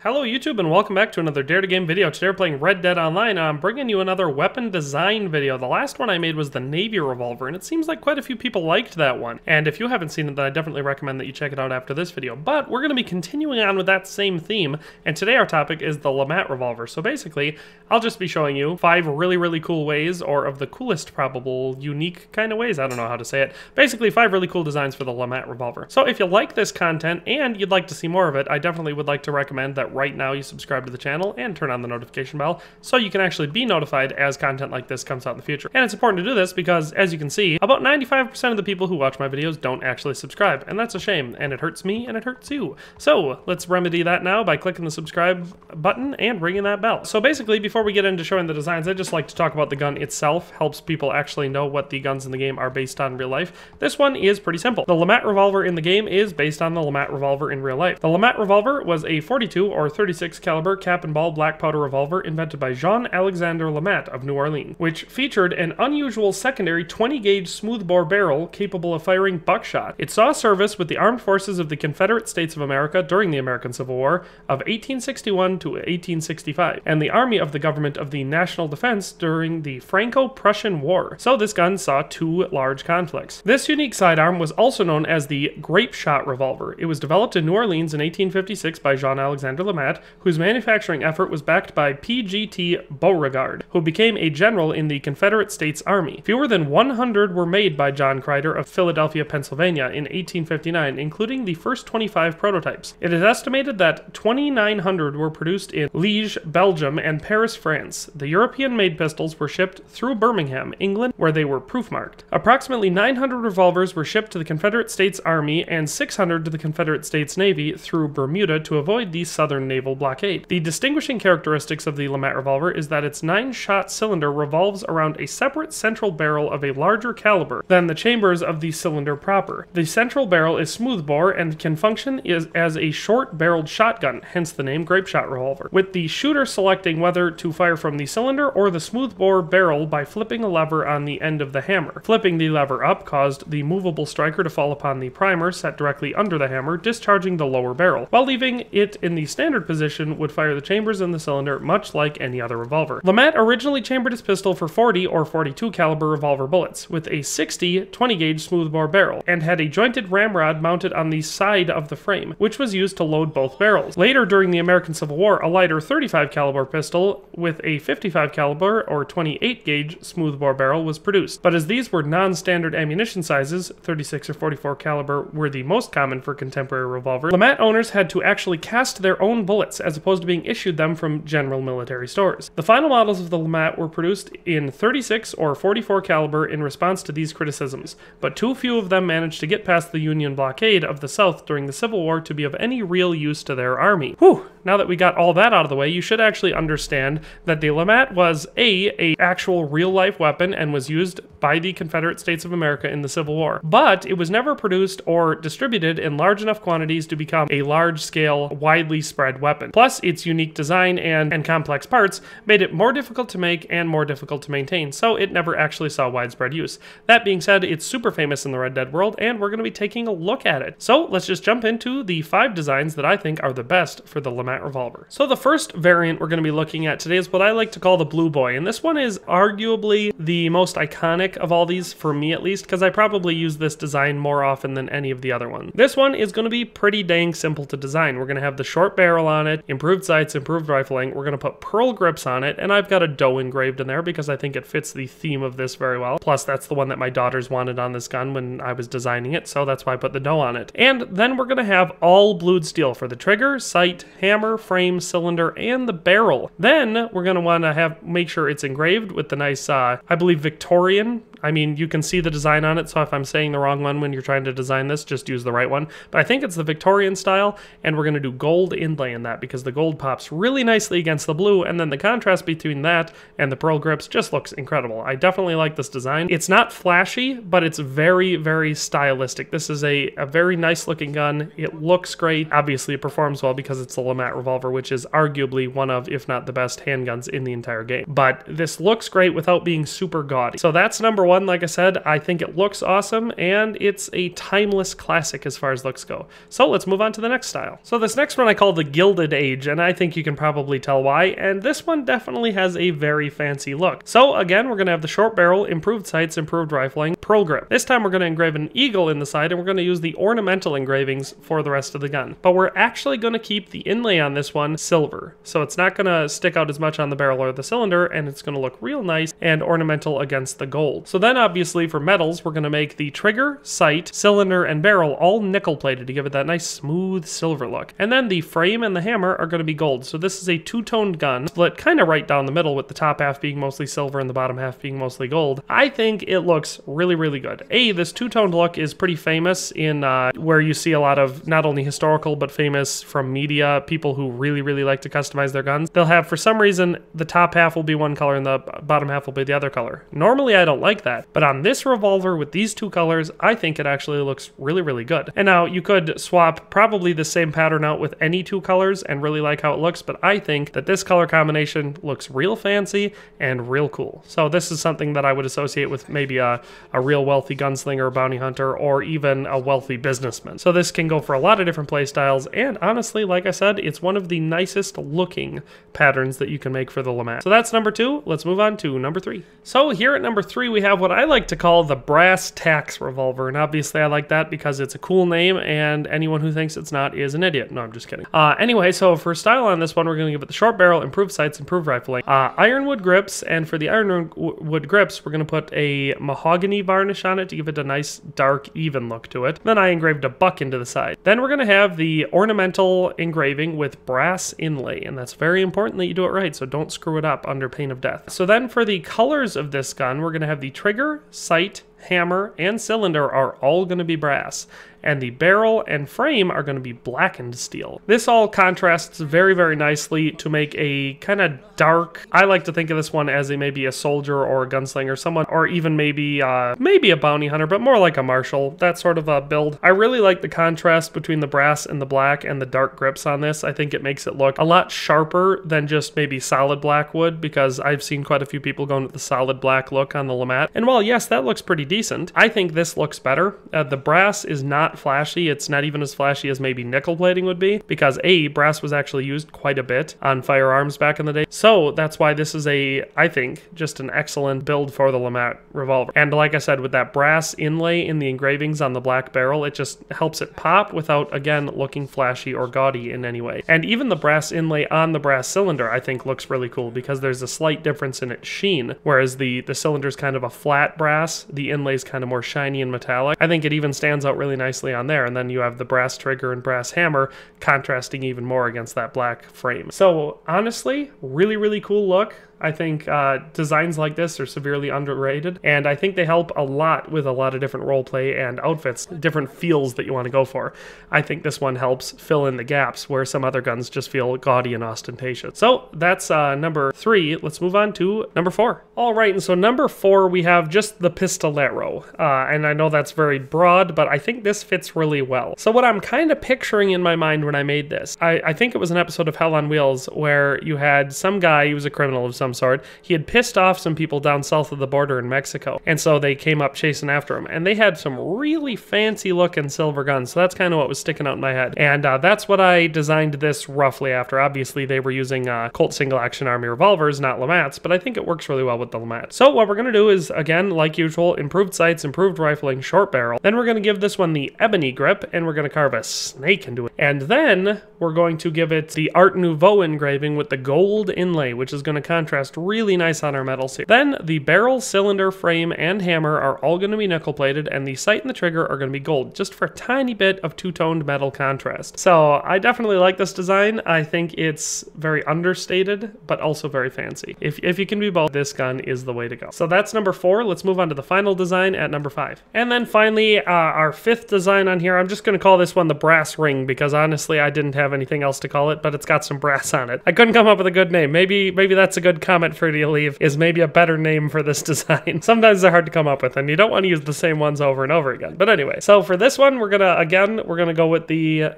Hello YouTube and welcome back to another Dare to Game video. Today we're playing Red Dead Online and I'm bringing you another weapon design video. The last one I made was the Navy Revolver and it seems like quite a few people liked that one. And if you haven't seen it, then I definitely recommend that you check it out after this video. But we're going to be continuing on with that same theme, and today our topic is the LeMat Revolver. So basically, I'll just be showing you five really cool ways, or of the coolest probable unique kind of ways, I don't know how to say it. Basically five really cool designs for the LeMat Revolver. So if you like this content and you'd like to see more of it, I definitely would like to recommend that right now you subscribe to the channel and turn on the notification bell so you can actually be notified as content like this comes out in the future. And it's important to do this because, as you can see, about 95% of the people who watch my videos don't actually subscribe, and that's a shame, and it hurts me and it hurts you. So let's remedy that now by clicking the subscribe button and ringing that bell. So basically, before we get into showing the designs, I just like to talk about the gun itself. Helps people actually know what the guns in the game are based on in real life. This one is pretty simple. The LeMat Revolver in the game is based on the LeMat Revolver in real life. The LeMat Revolver was a 42 or 36 caliber cap and ball black powder revolver invented by Jean Alexandre LeMat of New Orleans, which featured an unusual secondary 20 gauge smoothbore barrel capable of firing buckshot. It saw service with the armed forces of the Confederate States of America during the American Civil War of 1861 to 1865, and the Army of the Government of the National Defense during the Franco-Prussian War. So this gun saw two large conflicts. This unique sidearm was also known as the grape shot revolver. It was developed in New Orleans in 1856 by Jean Alexandre LeMat, whose manufacturing effort was backed by P. G. T. Beauregard, who became a general in the Confederate States Army. Fewer than 100 were made by John Crider of Philadelphia, Pennsylvania in 1859, including the first 25 prototypes. It is estimated that 2,900 were produced in Liège, Belgium, and Paris, France. The European-made pistols were shipped through Birmingham, England, where they were proof-marked. Approximately 900 revolvers were shipped to the Confederate States Army and 600 to the Confederate States Navy through Bermuda to avoid the Southern naval blockade. The distinguishing characteristics of the LeMat Revolver is that its 9-shot cylinder revolves around a separate central barrel of a larger caliber than the chambers of the cylinder proper. The central barrel is smoothbore and can function as a short-barreled shotgun, hence the name grape shot revolver, with the shooter selecting whether to fire from the cylinder or the smoothbore barrel by flipping a lever on the end of the hammer. Flipping the lever up caused the movable striker to fall upon the primer set directly under the hammer, discharging the lower barrel, while leaving it in the standard position would fire the chambers in the cylinder, much like any other revolver. LeMat originally chambered his pistol for 40 or 42 caliber revolver bullets, with a 60 20 gauge smoothbore barrel, and had a jointed ramrod mounted on the side of the frame, which was used to load both barrels. Later during the American Civil War, a lighter 35 caliber pistol with a 55 caliber or 28 gauge smoothbore barrel was produced, but as these were non-standard ammunition sizes, 36 or 44 caliber were the most common for contemporary revolvers, LeMat owners had to actually cast their own bullets as opposed to being issued them from general military stores. The final models of the LeMat were produced in 36 or 44 caliber in response to these criticisms, but too few of them managed to get past the Union blockade of the South during the Civil War to be of any real use to their army. Whew! Now that we got all that out of the way, you should actually understand that the LeMat was a actual real-life weapon and was used by the Confederate States of America in the Civil War, but it was never produced or distributed in large enough quantities to become a large-scale, widely spread weapon. Plus, its unique design and complex parts made it more difficult to make and more difficult to maintain, so it never actually saw widespread use. That being said, it's super famous in the Red Dead world, and we're going to be taking a look at it. So let's just jump into the five designs that I think are the best for the LeMat Revolver. So the first variant we're going to be looking at today is what I like to call the Blue Boy, and this one is arguably the most iconic of all these, for me at least, because I probably use this design more often than any of the other ones. This one is going to be pretty dang simple to design. We're going to have the short barrel on it, improved sights, improved rifling. We're going to put pearl grips on it, and I've got a doe engraved in there because I think it fits the theme of this very well. Plus, that's the one that my daughters wanted on this gun when I was designing it, so that's why I put the doe on it. And then we're going to have all blued steel for the trigger, sight, hammer, frame, cylinder, and the barrel. Then we're going to want to make sure it's engraved with the nice, I believe, Victorian. I mean, you can see the design on it, so if I'm saying the wrong one when you're trying to design this, just use the right one. But I think it's the Victorian style, and we're going to do gold inlay in that because the gold pops really nicely against the blue, and then the contrast between that and the pearl grips just looks incredible. I definitely like this design. It's not flashy, but it's very stylistic. This is a very nice looking gun. It looks great. Obviously, it performs well because it's the LeMat Revolver, which is arguably one of, if not the best, handguns in the entire game. But this looks great without being super gaudy. So that's number one, like I said, I think it looks awesome, and it's a timeless classic as far as looks go. So let's move on to the next style. So this next one I call the Gilded Age, and I think you can probably tell why, and this one definitely has a very fancy look. So again, we're going to have the short barrel, improved sights, improved rifling, pearl grip. This time we're going to engrave an eagle in the side, and we're going to use the ornamental engravings for the rest of the gun. But we're actually going to keep the inlay on this one silver, so it's not going to stick out as much on the barrel or the cylinder, and it's going to look real nice and ornamental against the gold. So then obviously for metals, we're going to make the trigger, sight, cylinder, and barrel all nickel plated to give it that nice smooth silver look. And then the frame and the hammer are going to be gold. So this is a two-toned gun, split kind of right down the middle, with the top half being mostly silver and the bottom half being mostly gold. I think it looks really, really good. A, this two-toned look is pretty famous in where you see a lot of not only historical but famous from media people who really, really like to customize their guns. They'll have, for some reason, the top half will be one color and the bottom half will be the other color. Normally I don't like that, but on this revolver with these two colors, I think it actually looks really, really good. And now you could swap probably the same pattern out with any two colors and really like how it looks, but I think that this color combination looks real fancy and real cool. So this is something that I would associate with maybe a real wealthy gunslinger, bounty hunter, or even a wealthy businessman. So this can go for a lot of different play styles, and honestly, like I said, it's one of the nicest looking patterns that you can make for the LeMat. So that's number two. Let's move on to number three. So here at number three, we have what I like to call the brass tacks revolver, and obviously I like that because it's a cool name, and anyone who thinks it's not is an idiot. No, I'm just kidding. Anyway, so for style on this one, we're going to give it the short barrel, improved sights, improved rifling, ironwood grips, and for the ironwood grips, we're going to put a mahogany varnish on it to give it a nice dark even look to it. Then I engraved a buck into the side. Then we're going to have the ornamental engraving with brass inlay, and that's very important that you do it right, so don't screw it up under pain of death. So then for the colors of this gun, we're going to have the trigger, sight, hammer, and cylinder are all going to be brass, and the barrel and frame are going to be blackened steel. This all contrasts very, very nicely to make a kind of dark, I like to think of this one as a maybe a soldier or a gunslinger, someone, or even maybe a bounty hunter, but more like a marshal, that sort of a build. I really like the contrast between the brass and the black and the dark grips on this. I think it makes it look a lot sharper than just maybe solid black wood, because I've seen quite a few people going with the solid black look on the LeMat, and while yes, that looks pretty decent, I think this looks better. The brass is not flashy. It's not even as flashy as maybe nickel plating would be, because A, brass was actually used quite a bit on firearms back in the day. So that's why this is a, I think, just an excellent build for the LeMat revolver. And like I said, with that brass inlay in the engravings on the black barrel, it just helps it pop without, again, looking flashy or gaudy in any way. And even the brass inlay on the brass cylinder, I think, looks really cool, because there's a slight difference in its sheen, whereas the cylinder's kind of a flat brass, the inlay's kind of more shiny and metallic. I think it even stands out really nicely on there, and then you have the brass trigger and brass hammer contrasting even more against that black frame. So honestly, really, really cool look. I think designs like this are severely underrated, and I think they help a lot with a lot of different role play and outfits, different feels that you want to go for. I think this one helps fill in the gaps where some other guns just feel gaudy and ostentatious. So that's number three. Let's move on to number four. All right, and so number four, we have just the pistolero, and I know that's very broad, but I think this fits really well. So what I'm kind of picturing in my mind when I made this, I think it was an episode of Hell on Wheels where you had some guy, he was a criminal of some sort. He had pissed off some people down south of the border in Mexico, and so they came up chasing after him, and they had some really fancy looking silver guns. So that's kind of what was sticking out in my head, and that's what I designed this roughly after. Obviously they were using Colt single action army revolvers, not LeMats, but I think it works really well with the LeMat. So what we're going to do is, again, like usual, improved sights, improved rifling, short barrel. Then we're going to give this one the ebony grip, and we're going to carve a snake into it, and then we're going to give it the Art Nouveau engraving with the gold inlay, which is going to contrast really nice on our metals here. Then the barrel, cylinder, frame, and hammer are all going to be nickel plated, and the sight and the trigger are going to be gold, just for a tiny bit of two-toned metal contrast. So I definitely like this design. I think it's very understated, but also very fancy. If you can be both, this gun is the way to go. So that's number four. Let's move on to the final design at number five. And then finally, our fifth design on here, I'm just going to call this one the brass ring, because honestly I didn't have anything else to call it, but it's got some brass on it. I couldn't come up with a good name. Maybe that's a good comment for you to leave is maybe a better name for this design. Sometimes they're hard to come up with and you don't want to use the same ones over and over again. But anyway, so for this one, we're gonna go with the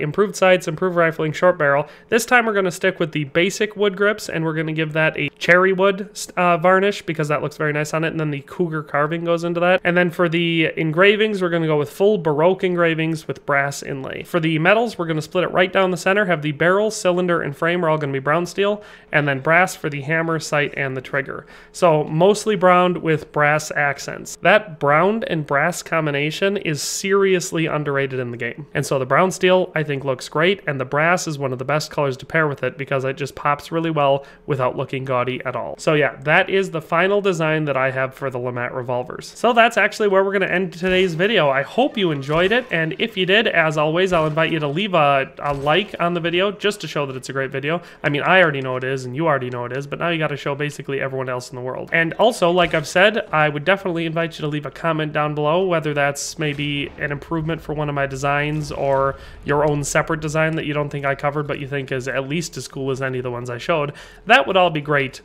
improved sights, improved rifling, short barrel. This time we're gonna stick with the basic wood grips and we're gonna give that a cherry wood varnish because that looks very nice on it. And then the cougar carving goes into that. And then for the engravings, we're gonna go with full Baroque engravings with brass inlay. For the metals, we're gonna split it right down the center, have the barrel, cylinder, and frame are all gonna be brown steel, and then brass for the hammer, sight, and the trigger. So mostly browned with brass accents. That browned and brass combination is seriously underrated in the game. And so the brown steel, I think, looks great, and the brass is one of the best colors to pair with it because it just pops really well without looking gaudy at all. So yeah, that is the final design that I have for the LeMat revolvers. So that's actually where we're gonna end today's video. I hope you enjoyed it, and if you did, as always, I'll invite you to leave a like on the video just to show that it's a great video. I mean, I already know it is, and you already know it is, but now you gotta show basically everyone else in the world. And also, like I've said, I would definitely invite you to leave a comment down below, whether that's maybe an improvement for one of my designs or your own separate design that you don't think I covered but you think is at least as cool as any of the ones I showed. That would all be great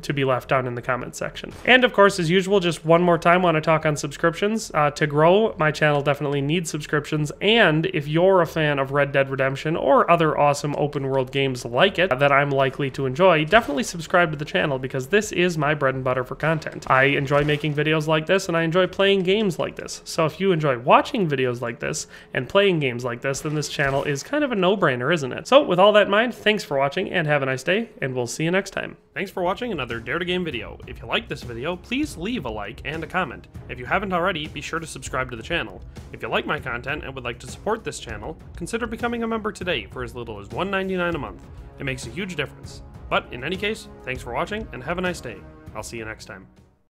to be left down in the comments section. And of course, as usual, just one more time, want to talk on subscriptions. To grow, my channel definitely needs subscriptions, and if you're a fan of Red Dead Redemption or other awesome open world games like it that I'm likely to enjoy, definitely subscribe to the channel because this is my bread and butter for content. I enjoy making videos like this and I enjoy playing games like this. So if you enjoy watching videos like this and playing games like this, then this channel is kind of a no-brainer, isn't it? So with all that in mind, thanks for watching and have a nice day, and we'll see you next time. Thanks for watching another Dare to Game video. If you like this video, please leave a like and a comment. If you haven't already, be sure to subscribe to the channel. If you like my content and would like to support this channel, consider becoming a member today for as little as $1.99 a month. It makes a huge difference. But in any case, thanks for watching and have a nice day. I'll see you next time.